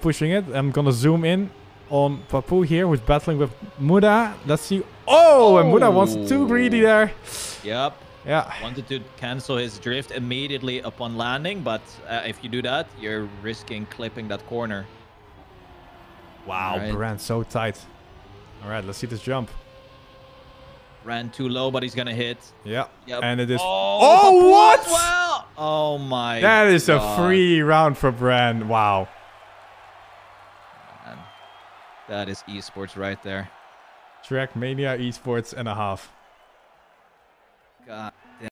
pushing it. I'm gonna zoom in on Papu here, who's battling with Muda. Let's see. Oh, and Muda wants too greedy there. Yep. Yeah. Wanted to cancel his drift immediately upon landing, but if you do that, you're risking clipping that corner. Wow, right. Brand so tight. All right, let's see this jump. Ran too low, but he's gonna hit. Yeah. Yep. And it is. Oh what? Well. Oh my. That is God. A free round for Brand. Wow. Man. That is esports right there. Track Mania esports and a half. God.